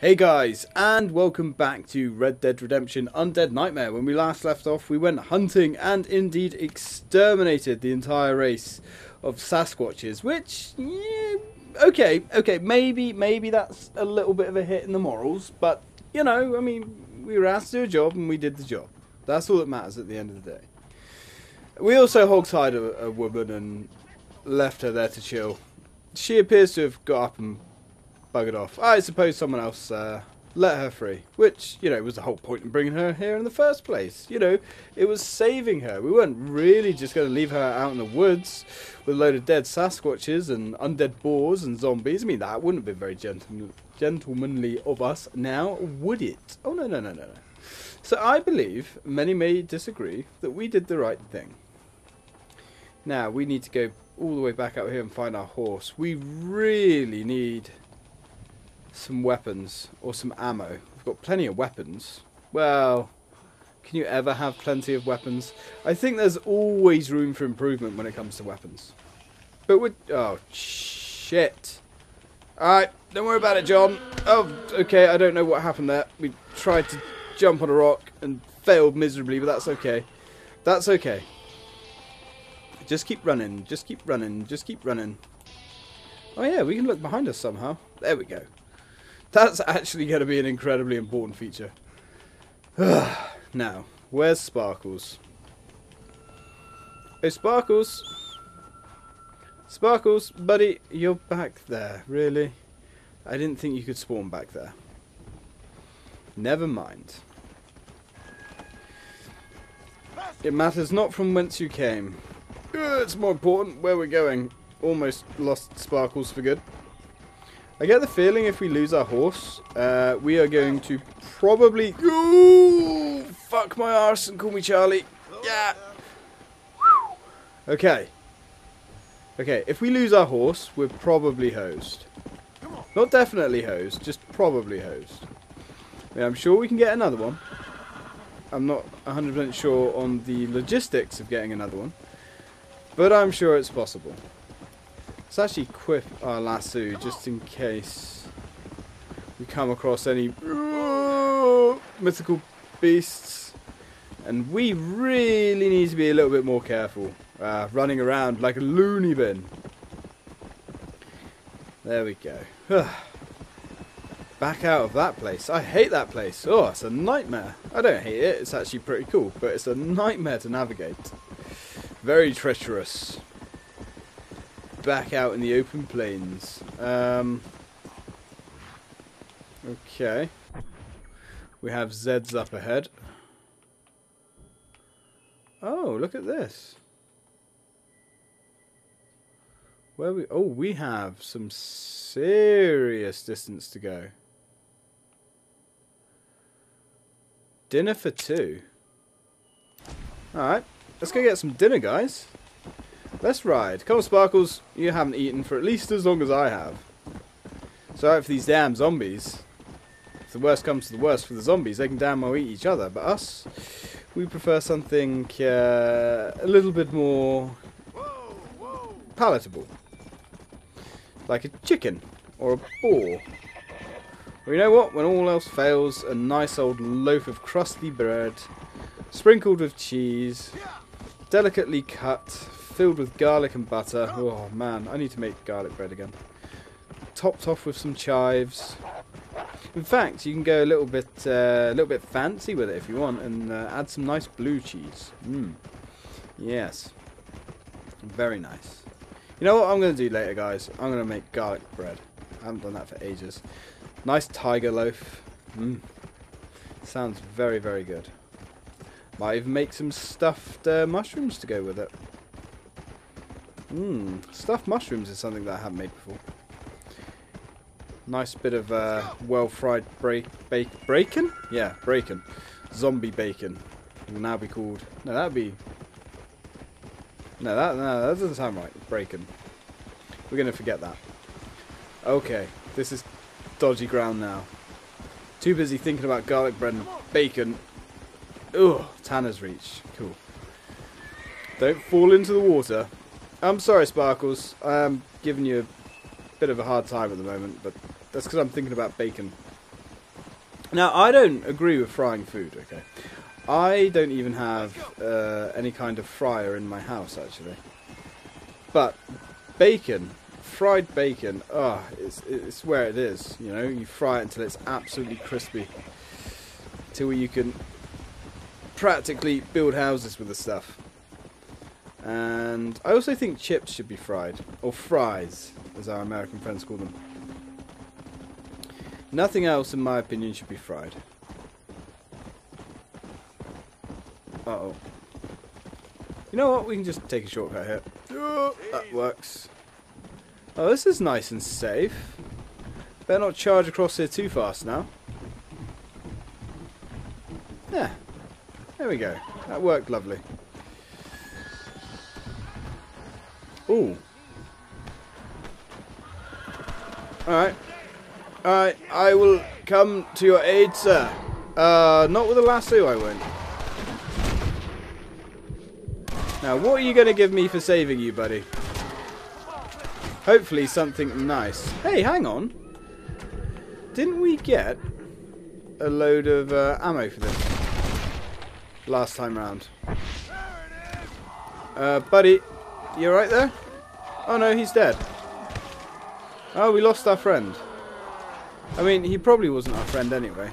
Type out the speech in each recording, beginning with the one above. Hey guys, and welcome back to Red Dead Redemption Undead Nightmare. When we last left off, we went hunting and indeed exterminated the entire race of Sasquatches, which, yeah, okay, maybe that's a little bit of a hit in the morals, but, you know, I mean, we were asked to do a job and we did the job. That's all that matters at the end of the day. We also hogtied a woman and left her there to chill. She appears to have got up and buggered off. I suppose someone else let her free, which, you know, was the whole point in bringing her here in the first place. You know, it was saving her. We weren't really just going to leave her out in the woods with a load of dead Sasquatches and undead boars and zombies. I mean, that wouldn't have been very gentlemanly of us now, would it? Oh, no. So I believe, many may disagree, that we did the right thing. Now, we need to go all the way back out here and find our horse. We really need some weapons or some ammo. We've got plenty of weapons. Well, can you ever have plenty of weapons? I think there's always room for improvement when it comes to weapons. But would, oh shit! Alright, don't worry about it, John. Oh, okay. I don't know what happened there. We tried to jump on a rock and failed miserably, but that's okay. That's okay. Just keep running. Just keep running. Just keep running. Oh yeah, we can look behind us somehow. There we go. That's actually going to be an incredibly important feature. Now, where's Sparkles? Hey, Sparkles! Sparkles, buddy, you're back there, really? I didn't think you could spawn back there. Never mind. It matters not from whence you came. It's more important where we're going. Almost lost Sparkles for good. I get the feeling if we lose our horse, we are going to probably... Ooh, fuck my arse and call me Charlie. Yeah. Okay. Okay, if we lose our horse, we're probably hosed. Not definitely hosed, just probably hosed. I mean, I'm sure we can get another one. I'm not 100% sure on the logistics of getting another one. But I'm sure it's possible. Let's actually equip our lasso just in case we come across any mythical beasts. And we really need to be a little bit more careful running around like a loony bin. There we go. Back out of that place. I hate that place. Oh, it's a nightmare. I don't hate it. It's actually pretty cool, but it's a nightmare to navigate. Very treacherous. Back out in the open plains. Okay. We have Zed's up ahead. Oh, look at this. Where we? Oh, we have some serious distance to go. Dinner for two. All right, let's go get some dinner, guys. Let's ride. Come on, Sparkles. You haven't eaten for at least as long as I have. Sorry for these damn zombies. If the worst comes to the worst for the zombies, they can damn well eat each other. But us, we prefer something a little bit more palatable. Like a chicken or a boar. Well, you know what? When all else fails, a nice old loaf of crusty bread, sprinkled with cheese, delicately cut, filled with garlic and butter. Oh man, I need to make garlic bread again. Topped off with some chives. In fact, you can go a little bit fancy with it if you want, and add some nice blue cheese. Mmm. Yes. Very nice. You know what I'm going to do later, guys? I'm going to make garlic bread. I haven't done that for ages. Nice tiger loaf. Mmm. Sounds very, very good. Might even make some stuffed mushrooms to go with it. Mmm, stuffed mushrooms is something that I haven't made before. Nice bit of well-fried bacon? Yeah, bacon. Zombie bacon. It will now be called... No, that would be... No, that doesn't sound right. Bacon. We're going to forget that. Okay, this is dodgy ground now. Too busy thinking about garlic bread and bacon. Ugh, Tanner's Reach. Cool. Don't fall into the water. I'm sorry, Sparkles. I'm giving you a bit of a hard time at the moment, but that's because I'm thinking about bacon. Now, I don't agree with frying food, okay? I don't even have any kind of fryer in my house, actually. But bacon, fried bacon, oh, it's where it is, you know? You fry it until it's absolutely crispy. Till you can practically build houses with the stuff. And I also think chips should be fried, or fries, as our American friends call them. Nothing else, in my opinion, should be fried. Uh-oh. You know what? We can just take a shortcut here. Oh, that works. Oh, this is nice and safe. Better not charge across here too fast now. Yeah. There we go. That worked lovely. Ooh. Alright. Alright, I will come to your aid, sir. Not with a lasso, I won't. Now, what are you going to give me for saving you, buddy? Hopefully something nice. Hey, hang on. Didn't we get a load of ammo for this last time round? Buddy, you alright there? Oh no, he's dead. Oh, we lost our friend. I mean, he probably wasn't our friend anyway.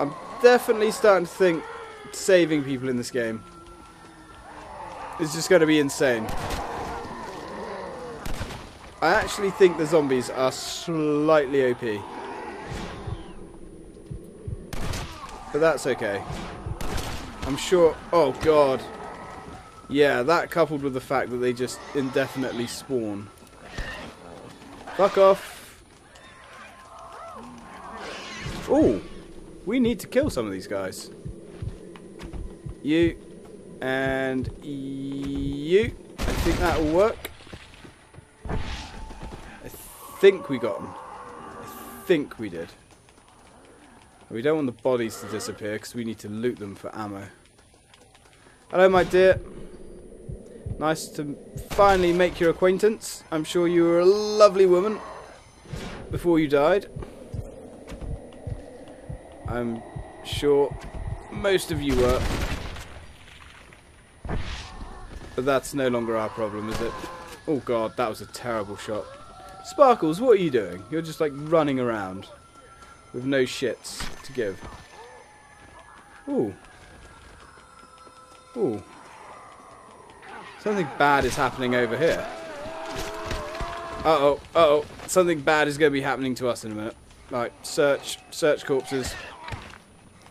I'm definitely starting to think saving people in this game is just going to be insane. I actually think the zombies are slightly OP. But that's okay. I'm sure... Oh, God. Yeah, that coupled with the fact that they just indefinitely spawn. Fuck off. Ooh, we need to kill some of these guys. You and you. I think that'll work. I think we got them. I think we did. We don't want the bodies to disappear because we need to loot them for ammo. Hello, my dear. Nice to finally make your acquaintance. I'm sure you were a lovely woman before you died. I'm sure most of you were. But that's no longer our problem, is it? Oh God, that was a terrible shot. Sparkles, what are you doing? You're just like running around with no shits to give. Ooh. Ooh. Something bad is happening over here. Uh-oh, uh-oh. Something bad is going to be happening to us in a minute. Right, search corpses.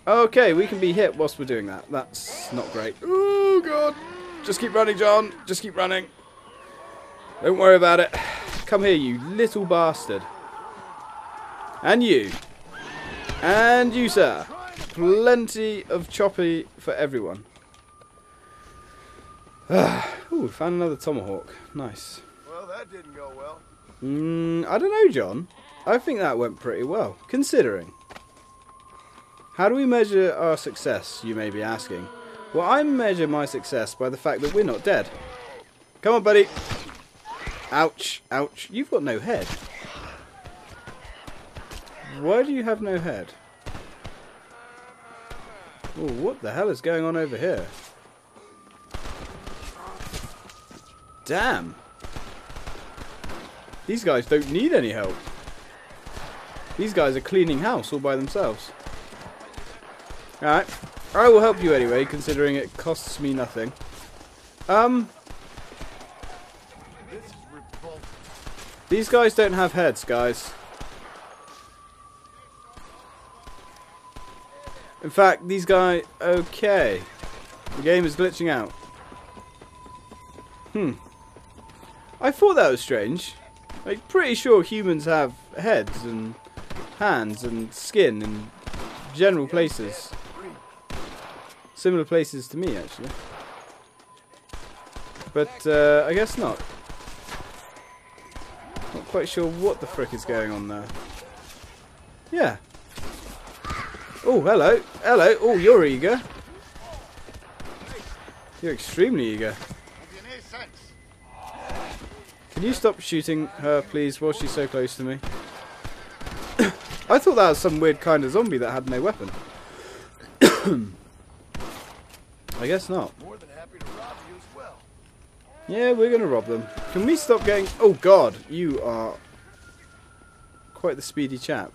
Okay, we can be hit whilst we're doing that. That's not great. Oh, God. Just keep running, John. Just keep running. Don't worry about it. Come here, you little bastard. And you. And you, sir. Plenty of choppy for everyone. Ooh, found another tomahawk. Nice. Well, that didn't go well. I don't know, John. I think that went pretty well, considering. How do we measure our success, you may be asking? Well, I measure my success by the fact that we're not dead. Come on, buddy. Ouch, ouch. You've got no head. Why do you have no head? Oh, what the hell is going on over here? Damn. These guys don't need any help. These guys are cleaning house all by themselves. Alright. I will help you anyway, considering it costs me nothing. These guys don't have heads, guys. In fact, these guys... Okay. The game is glitching out. Hmm. I thought that was strange. Like, pretty sure humans have heads and... hands and skin in general places. Similar places to me, actually. But, I guess not. Not quite sure what the frick is going on there. Yeah. Oh, hello. Hello. Oh, you're eager. You're extremely eager. Can you stop shooting her, please, while she's so close to me? I thought that was some weird kind of zombie that had no weapon. I guess not. More than happy to rob you as well. Yeah, we're gonna rob them. Can we stop getting... Oh god, you are quite the speedy chap.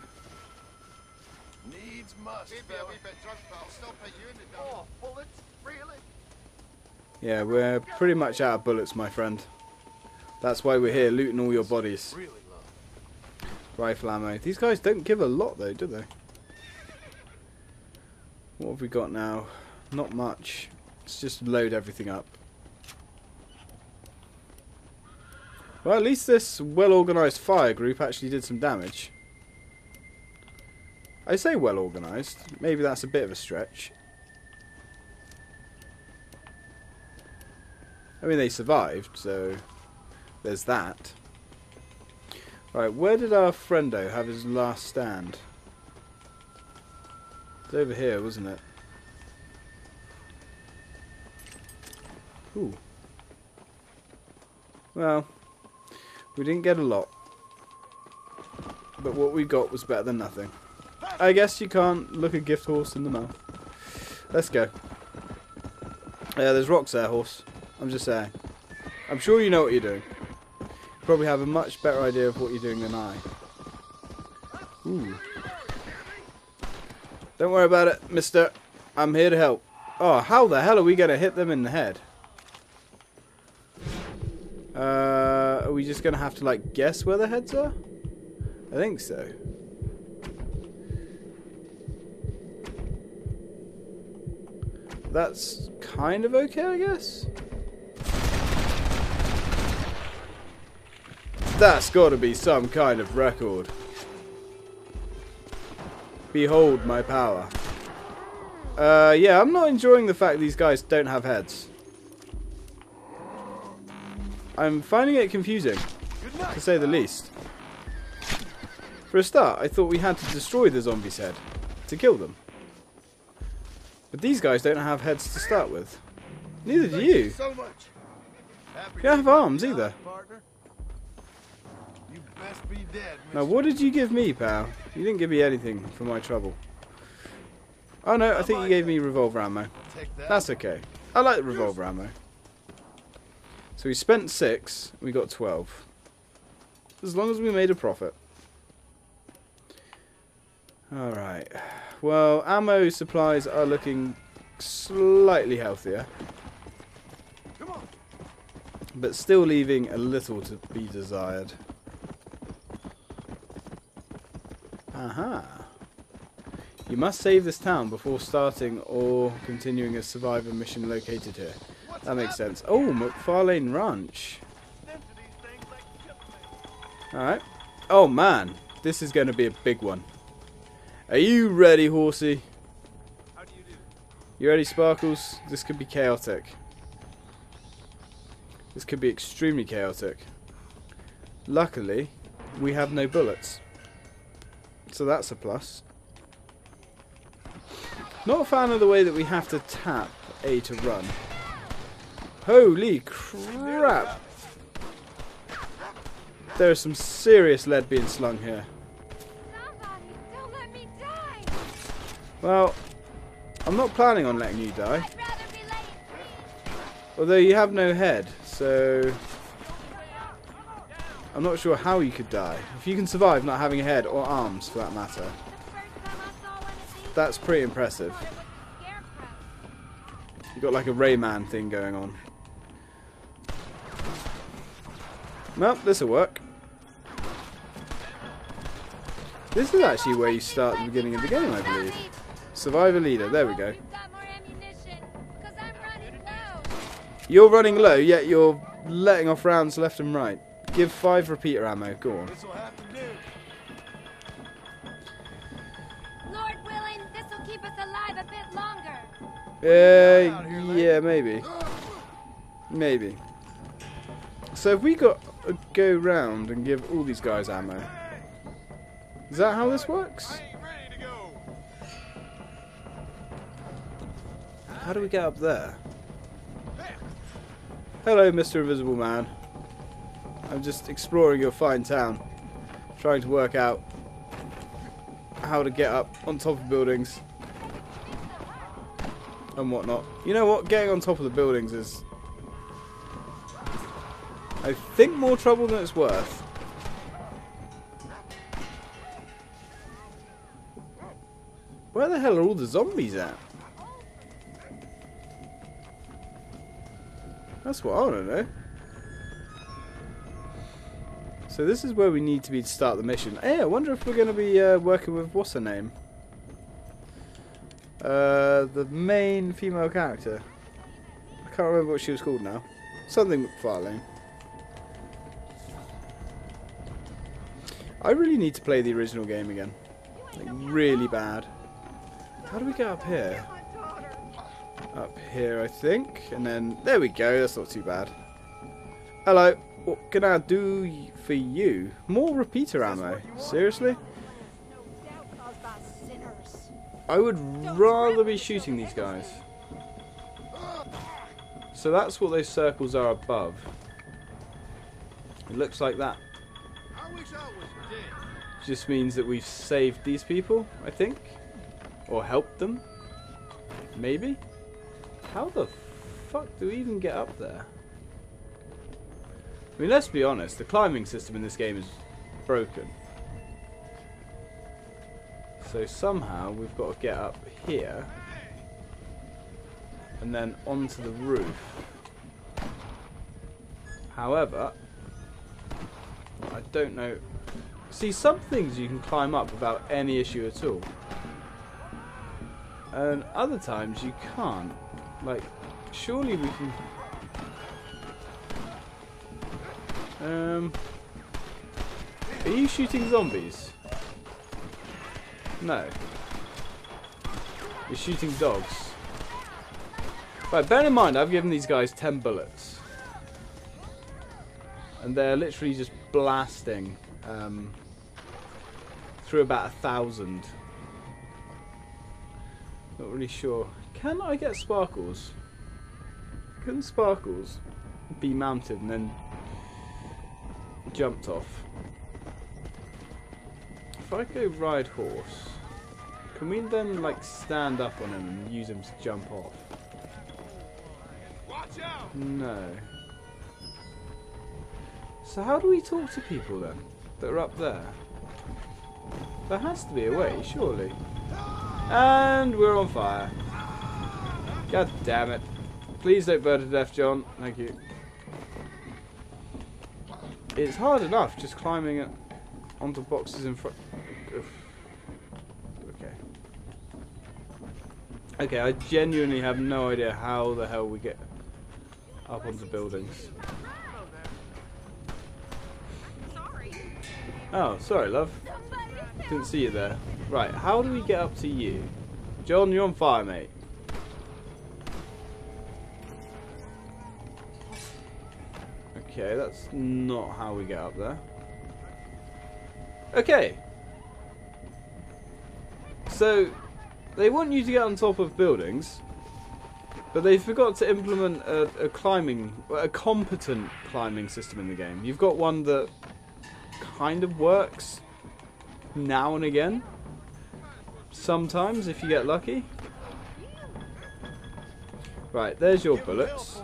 Needs must. Yeah, we're pretty much out of bullets, my friend. That's why we're here, looting all your bodies. Rifle ammo. These guys don't give a lot, though, do they? What have we got now? Not much. Let's just load everything up. Well, at least this well-organised fire group actually did some damage. I say well-organised. Maybe that's a bit of a stretch. I mean, they survived, so there's that. Right, where did our friendo have his last stand? It's over here, wasn't it? Ooh. Well, we didn't get a lot. But what we got was better than nothing. I guess you can't look a gift horse in the mouth. Let's go. Yeah, there's rocks there, horse. I'm just saying. I'm sure you know what you're doing. You probably have a much better idea of what you're doing than I. Ooh. Don't worry about it, mister. I'm here to help. Oh, how the hell are we going to hit them in the head? Are we just going to have to, like, guess where their heads are? I think so. That's kind of okay, I guess? That's got to be some kind of record. Behold my power. Yeah, I'm not enjoying the fact these guys don't have heads. I'm finding it confusing, to say the least. For a start, I thought we had to destroy the zombie's head to kill them. But these guys don't have heads to start with. Neither do you. You don't have arms either. Now, what did you give me, pal? You didn't give me anything for my trouble. Oh, no, I think you gave me revolver ammo. That's okay. I like the revolver ammo. So we spent 6, we got 12. As long as we made a profit. Alright. Well, ammo supplies are looking slightly healthier. But still leaving a little to be desired. Aha. You must save this town before starting or continuing a survivor mission located here. That makes sense. Oh, McFarlane Ranch. Alright. Oh, man. This is going to be a big one. Are you ready, horsey? You ready, Sparkles? This could be chaotic. This could be extremely chaotic. Luckily, we have no bullets. So that's a plus. Not a fan of the way that we have to tap A to run. Holy crap! There is some serious lead being slung here. Somebody, don't let me die. Well, I'm not planning on letting you die. I'd rather be late. Although you have no head, so I'm not sure how you could die. If you can survive not having a head or arms, for that matter, that's pretty impressive. You've got like a Rayman thing going on. Nope, this'll work. This is actually where you start the beginning of the game, I believe. Survivor leader, there we go. You're running low, yet you're letting off rounds left and right. Give 5 repeater ammo, go on. Lord willing, this'll keep us alive a bit longer. Yeah, maybe. Maybe. So if we got a go round and give all these guys ammo. Is that how this works? How do we get up there? Hello, Mr. Invisible Man. I'm just exploring your fine town. Trying to work out how to get up on top of buildings and whatnot. You know what? Getting on top of the buildings is, I think, more trouble than it's worth. Where the hell are all the zombies at? That's what I want to know. So this is where we need to be to start the mission. Hey, I wonder if we're going to be working with, what's her name? The main female character. I can't remember what she was called now. Something McFarlane. I really need to play the original game again. Like, really bad. How do we get up here? Up here, I think. And then, there we go. That's not too bad. Hello. What can I do for you? More repeater ammo? Seriously? I would rather be shooting these guys. So that's what those circles are above. It looks like that. Just means that we've saved these people, I think. Or helped them. Maybe. How the fuck do we even get up there? I mean, let's be honest, the climbing system in this game is broken. So somehow we've got to get up here and then onto the roof. However, I don't know. See, some things you can climb up without any issue at all. And other times you can't. Like, surely we can... Are you shooting zombies? No. You're shooting dogs. Right, bear in mind I've given these guys 10 bullets. And they're literally just blasting through about 1,000. Not really sure. Can I get Sparkles? Can Sparkles be mounted and then jumped off? If I go ride horse, can we then like stand up on him and use him to jump off? Watch out. No. So how do we talk to people then that are up there? There has to be a way, surely. And we're on fire. God damn it. Please don't burn to death, John. Thank you. It's hard enough just climbing it onto boxes in front. Okay. Okay, I genuinely have no idea how the hell we get up onto buildings. Oh, sorry, love. Didn't see you there. Right, how do we get up to you? John, you're on fire, mate. Okay, that's not how we get up there. Okay. So, they want you to get on top of buildings, but they forgot to implement a competent climbing system in the game. You've got one that kind of works now and again. Sometimes, if you get lucky. Right, there's your bullets.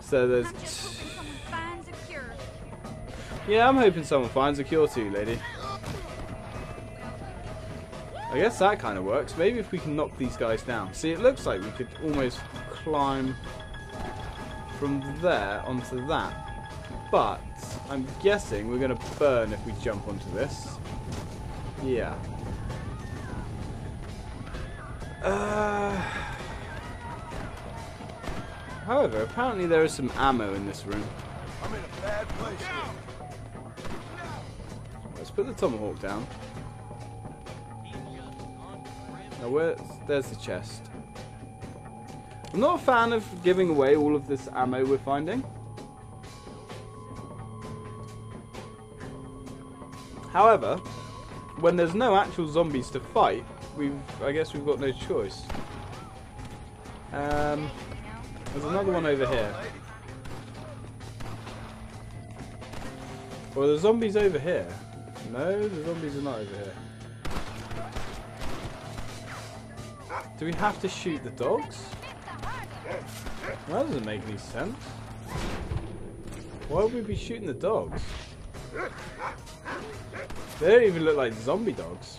So there's... yeah, I'm hoping someone finds a cure too, lady. I guess that kind of works. Maybe if we can knock these guys down. See, it looks like we could almost climb from there onto that. But I'm guessing we're going to burn if we jump onto this. Yeah. However, apparently there is some ammo in this room. I'm in a bad place. Let's put the tomahawk down. Now there's the chest. I'm not a fan of giving away all of this ammo we're finding. However, when there's no actual zombies to fight, I guess we've got no choice. There's another one over here. Or are the zombies over here? No, the zombies are not over here. Do we have to shoot the dogs? That doesn't make any sense. Why would we be shooting the dogs? They don't even look like zombie dogs.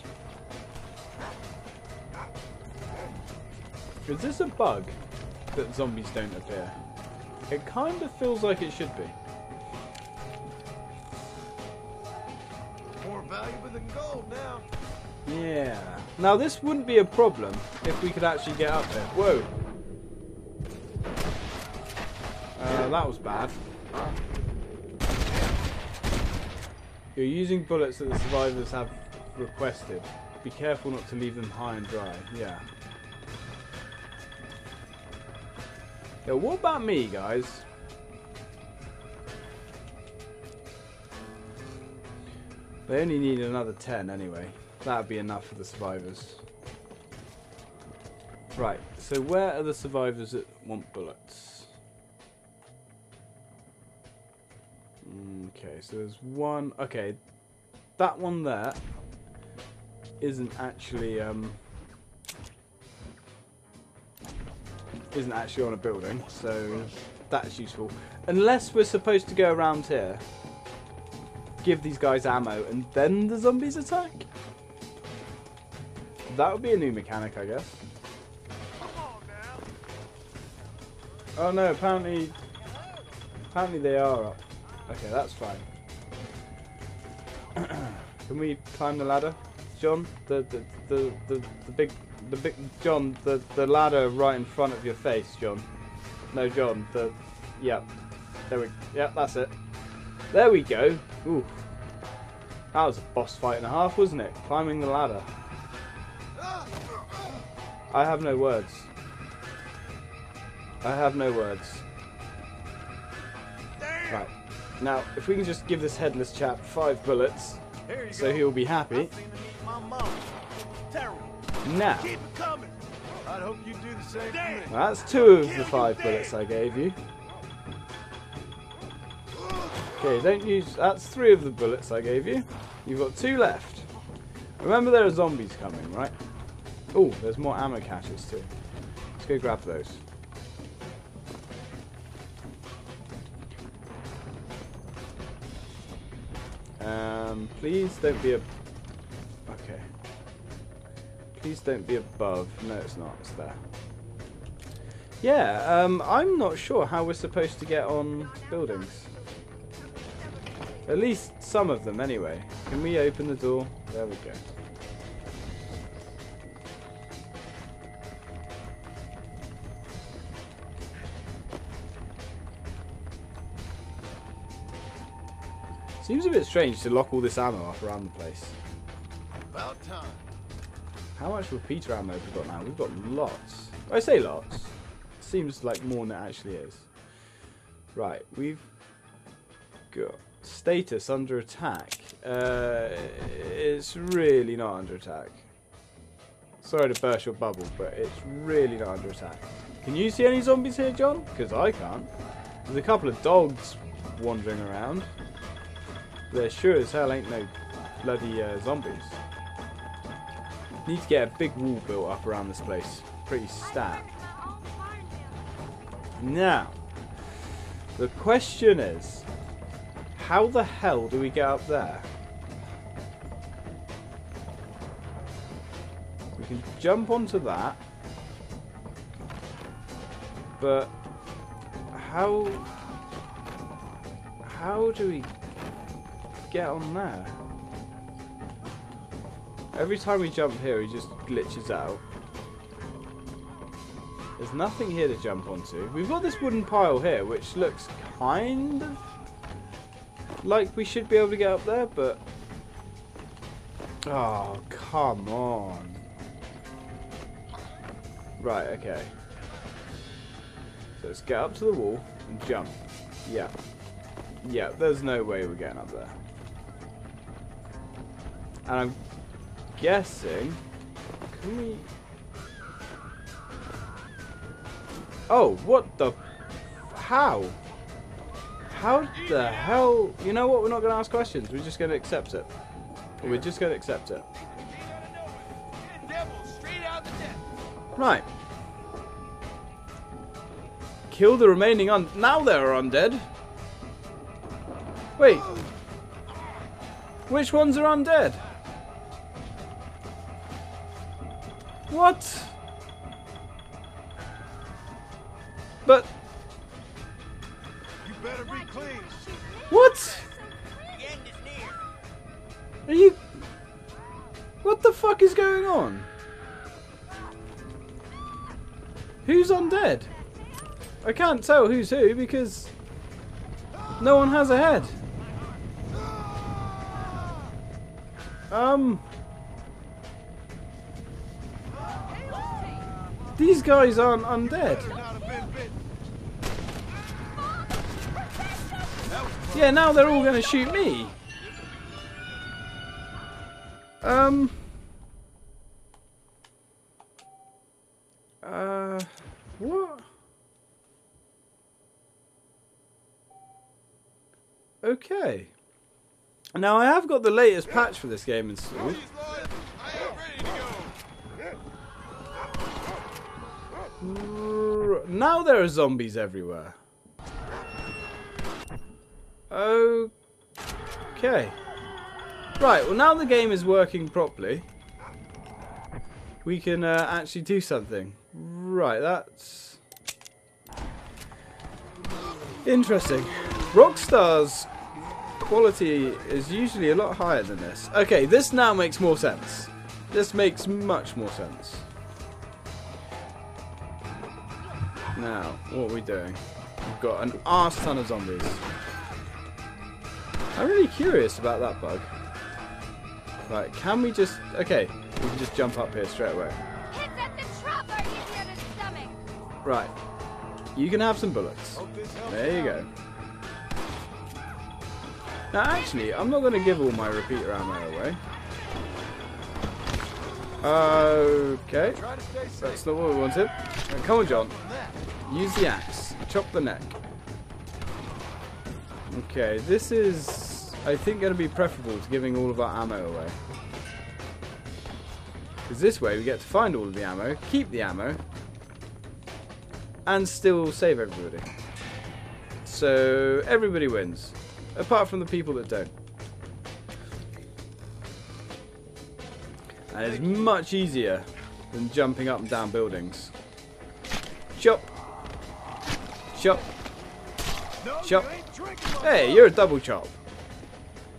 Is this a bug that zombies don't appear? It kind of feels like it should be. More valuable than gold now. Yeah. Now this wouldn't be a problem if we could actually get up there. Whoa. That was bad. You're using bullets that the survivors have requested. Be careful not to leave them high and dry. Yeah. Yeah, what about me, guys? They only need another 10 anyway. That'd be enough for the survivors. Right, so where are the survivors that want bullets? Okay, so there's one. Okay, that one there isn't actually on a building, so that's useful. Unless we're supposed to go around here, give these guys ammo, and then the zombies attack. That would be a new mechanic, I guess. Oh no! Apparently they are up. Okay, that's fine. Can we climb the ladder, John? The big John, the ladder right in front of your face, John. No, John. Yeah. There we. Yeah, that's it. There we go. Ooh, that was a boss fight and a half, wasn't it? Climbing the ladder. I have no words. I have no words. Right. Now, if we can just give this headless chap 5 bullets, so he'll be happy. Now, that's 2 of the 5 bullets I gave you. Okay, don't use. That's 3 of the bullets I gave you. You've got 2 left. Remember, there are zombies coming, right? Oh, there's more ammo caches too. Let's go grab those. Please don't be a... Okay. Please don't be above. No, it's not. It's there. Yeah, I'm not sure how we're supposed to get on buildings. At least some of them, anyway. Can we open the door? There we go. Seems a bit strange to lock all this ammo off around the place. About time. How much repeater ammo have we got now? We've got lots. I say lots. Seems like more than it actually is. Right, we've got status under attack. It's really not under attack. Sorry to burst your bubble, but it's really not under attack. Can you see any zombies here, John? Because I can't. There's a couple of dogs wandering around. There sure as hell ain't no bloody zombies. Need to get a big wall built up around this place. Pretty stat. Now, the question is, how the hell do we get up there? We can jump onto that, but how do we get on there? Every time we jump here, he just glitches out. There's nothing here to jump onto. We've got this wooden pile here, which looks kind of like we should be able to get up there, but... Oh, come on. Right, okay. So let's get up to the wall and jump. Yeah. Yeah, there's no way we're getting up there. And I'm guessing... Can we... Oh, what the... How? How the hell... You know what? We're not going to ask questions. We're just going to accept it. We're just going to accept it. Right. Kill the remaining undead. Now they're undead. Wait. Which ones are undead? What? But... you better be clean. What? Are you... what the fuck is going on? Who's undead? I can't tell who's who because no one has a head. These guys aren't undead. Yeah, now they're all gonna shoot me. What? Okay. Now I have got the latest patch for this game installed. Now there are zombies everywhere. Okay. Right, well now the game is working properly. We can actually do something. Right, that's... interesting. Rockstar's quality is usually a lot higher than this. Okay, this now makes more sense. This makes much more sense. Now, what are we doing? We've got an arse ton of zombies. I'm really curious about that bug. Right, can we just... okay, we can just jump up here straight away. Hit at the trap or you get a stomach. Right, you can have some bullets. There you go. Now, actually, I'm not going to give all my repeater ammo away. Okay, that's not what we wanted. Come on, John. Use the axe. Chop the neck. Okay, this is, I think, going to be preferable to giving all of our ammo away. Because this way we get to find all of the ammo, keep the ammo, and still save everybody. So, everybody wins. Apart from the people that don't. And it's much easier than jumping up and down buildings. Chop. Chop. Chop. Hey, you're a double chop.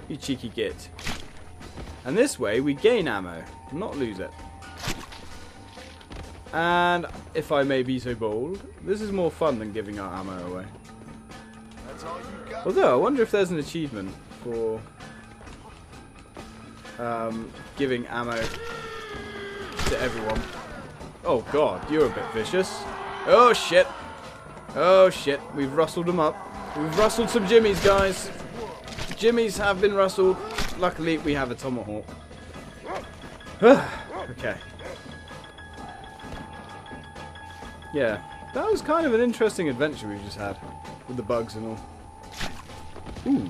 You cheeky git. And this way we gain ammo, not lose it. And if I may be so bold, this is more fun than giving our ammo away. Although, I wonder if there's an achievement for giving ammo to everyone. Oh god, you're a bit vicious. Oh shit. Oh shit, we've rustled them up. We've rustled some jimmies, guys. Jimmies have been rustled. Luckily, we have a tomahawk. Okay. Yeah, that was kind of an interesting adventure we just had. With the bugs and all. Ooh.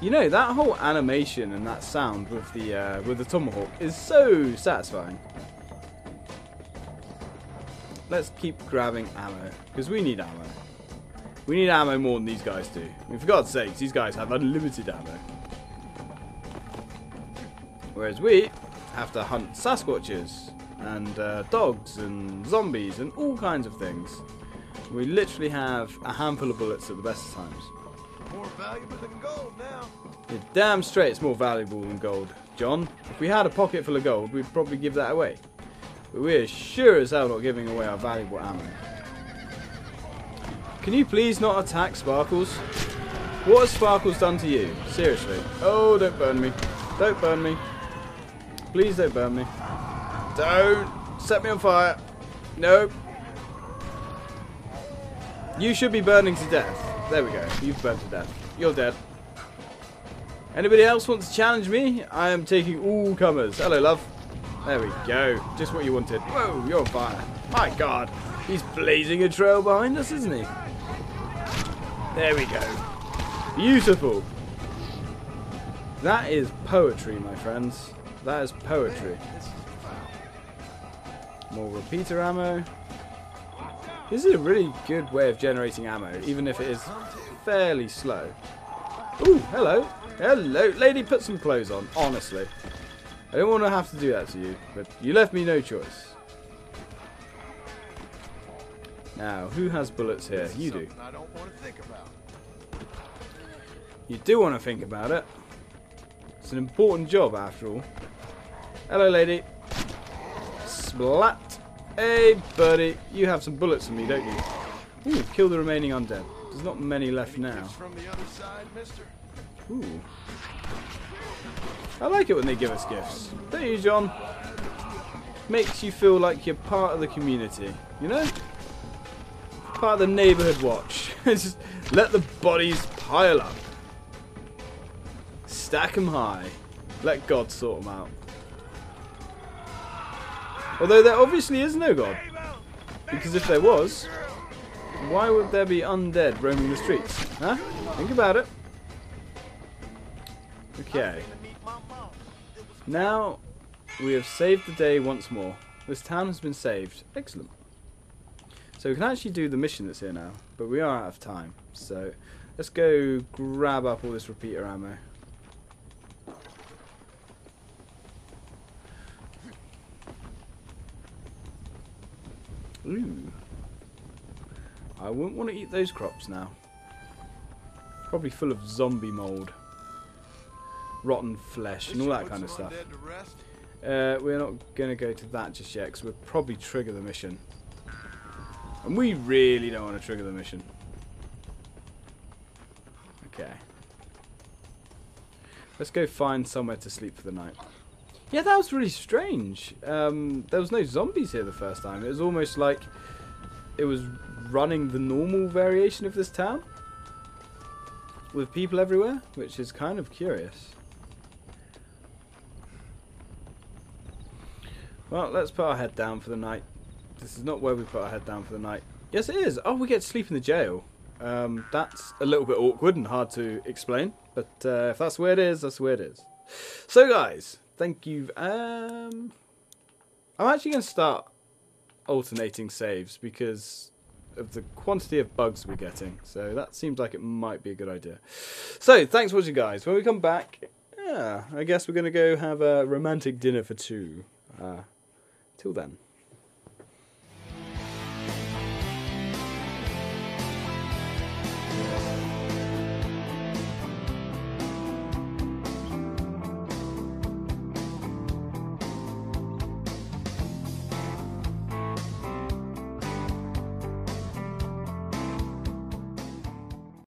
You know, that whole animation and that sound with the tomahawk is so satisfying. Let's keep grabbing ammo, because we need ammo. We need ammo more than these guys do. I mean, for God's sakes, these guys have unlimited ammo. Whereas we have to hunt Sasquatches, and dogs, and zombies, and all kinds of things. We literally have a handful of bullets at the best of times. More valuable than gold now. You're damn straight it's more valuable than gold, John. If we had a pocket full of gold, we'd probably give that away. But we're sure as hell not giving away our valuable ammo. Can you please not attack Sparkles? What has Sparkles done to you? Seriously. Oh, don't burn me. Don't burn me. Please don't burn me. Don't set me on fire. Nope. You should be burning to death. There we go. You've burned to death. You're dead. Anybody else want to challenge me? I am taking all comers. Hello, love. There we go. Just what you wanted. Whoa, you're on fire. My God. He's blazing a trail behind us, isn't he? There we go. Beautiful. That is poetry, my friends. That is poetry. More repeater ammo. This is a really good way of generating ammo, even if it is fairly slow. Ooh, hello. Hello. Lady, put some clothes on, honestly. I don't want to have to do that to you, but you left me no choice. Now, who has bullets here? You do. I don't want to think about. You do want to think about it. It's an important job, after all. Hello, lady. Splat. Hey, buddy. You have some bullets for me, don't you? Ooh, kill the remaining undead. There's not many left now. Ooh. I like it when they give us gifts. Don't you, John? Makes you feel like you're part of the community, you know? Part of the neighborhood watch. Just let the bodies pile up. Stack 'em high. Let God sort 'em out. Although there obviously is no God. Because if there was, why would there be undead roaming the streets? Huh? Think about it. Okay. Now, we have saved the day once more. This town has been saved. Excellent. So we can actually do the mission that's here now. But we are out of time. So, let's go grab up all this repeater ammo. Ooh. I wouldn't want to eat those crops now. Probably full of zombie mould. Rotten flesh and all that kind of stuff. We're not going to go to that just yet because we'll probably trigger the mission. And we really don't want to trigger the mission. Okay. Let's go find somewhere to sleep for the night. Yeah, that was really strange. There was no zombies here the first time. It was almost like it was running the normal variation of this town. With people everywhere, which is kind of curious. Well, let's put our head down for the night. This is not where we put our head down for the night. Yes, it is. Oh, we get to sleep in the jail. That's a little bit awkward and hard to explain. But if that's where it is, that's where it is. So, guys, thank you. I'm actually going to start alternating saves because of the quantity of bugs we're getting. So that seems like it might be a good idea. So, thanks for watching, guys. When we come back, yeah, I guess we're going to go have a romantic dinner for two. Till then.